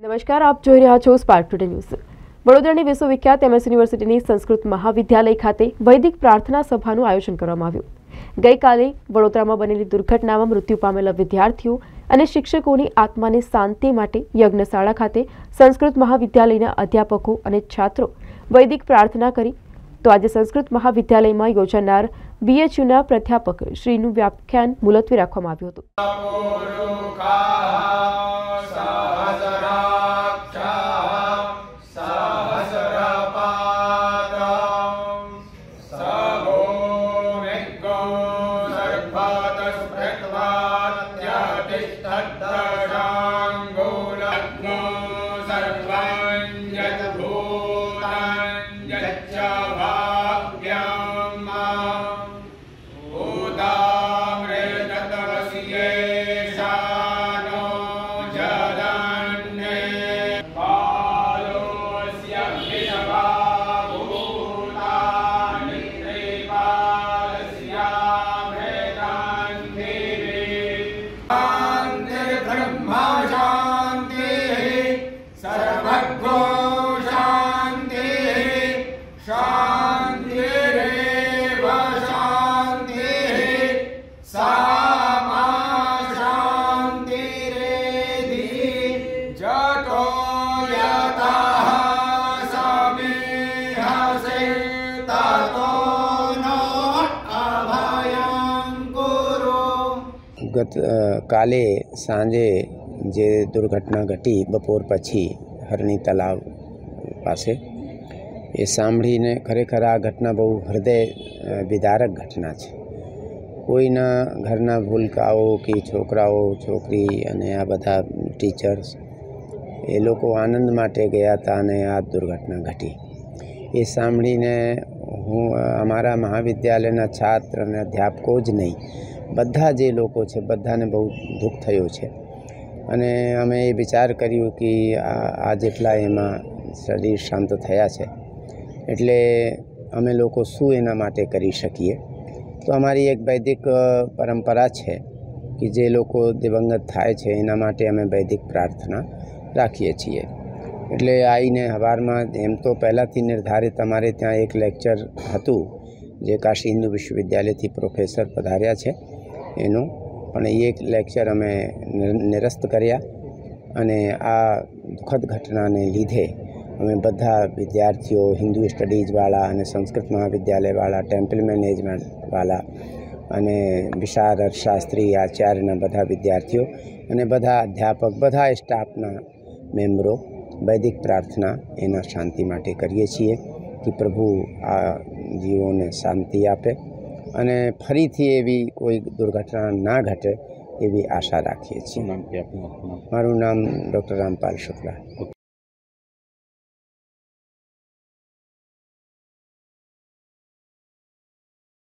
नमस्कार, आप જોઈ રહ્યા છો સ્પાર્ક ટુડે ન્યૂઝ। વડોદરાની વિશ્વવિખ્યાત એમએસ યુનિવર્સિટીની સંસ્કૃત મહાવિદ્યાલય ખાતે વૈદિક પ્રાર્થના સભાનું આયોજન કરવામાં આવ્યું। ગઈકાલે વડોદરામાં બનેલી દુર્ઘટનામાં મૃત્યુ પામેલા વિદ્યાર્થીઓ અને શિક્ષકોની આત્માને શાંતિ માટે યજ્ઞશાળા ખાતે સંસ્કૃત મહાવિદ્યાલયના અધ્યાપકો અને છાત્રો વૈદિક પ્રાર્થના કરી। તો આજે સંસ્કૃત મહાવિદ્યાલયમાં યોજાનાર બીએચયુના પ્રાધ્યાપક શ્રીનું વ્યાખ્યાન મુલતવી રાખવામાં આવ્યું હતું। गत काले सांजे जे दुर्घटना घटी बपोर पछी हरणी तलाव पासे ए सांभळीने खरेखर आ घटना बहु हृदय विदारक घटना छे। कोईना घरना भूलकाओ की छोकराओ छोकरी अने आ बधा टीचर्स ए लोको आनंद माटे गया था अने आ दुर्घटना घटी। ए सांभळीने हूँ अमारा महाविद्यालयना छात्र अने अध्यापको ज नहीं बधा जे लोको छे बधाने बहु दुख थयो छे। अने अमे विचार कर्यो कि आ जेटला एमा शरीर शांत थया छे एटले अमे लोको शुं एना माटे करी शकीए। तो अमारी एक वैदिक परंपरा छे कि जे लोको दिवंगत थाय छे एना माटे अमे वैदिक प्रार्थना राखीए छीए। एटले आईने हवारमां एम तो पहेलाथी निर्धारित अमारे त्यां एक लेक्चर हतुं जे काशी हिंदू विश्वविद्यालयथी प्रोफेसर पधार्या छे एनो पण एक लेक्चर अमे निरस्त कर्या अने आ दुखद घटनाने लीधे अमे बधा विद्यार्थीओ हिंदू स्टडीजवाळा अने संस्कृत महाविद्यालयवाळा टेम्पल मैनेजमेंटवाळा अने विशारद शास्त्री आचार्यना बधा विद्यार्थीओ अने बधा अध्यापक बधा स्टाफना मेम्बरो वैदिक प्रार्थना एना शांति माटे करीए छीए कि प्रभु आ जीवोने शांति आपे अने फरीथी एवी कोई दुर्घटना ना घटे एवी आशा राखीए छीए। मारू नाम डॉक्टर रामपाल शुक्ला।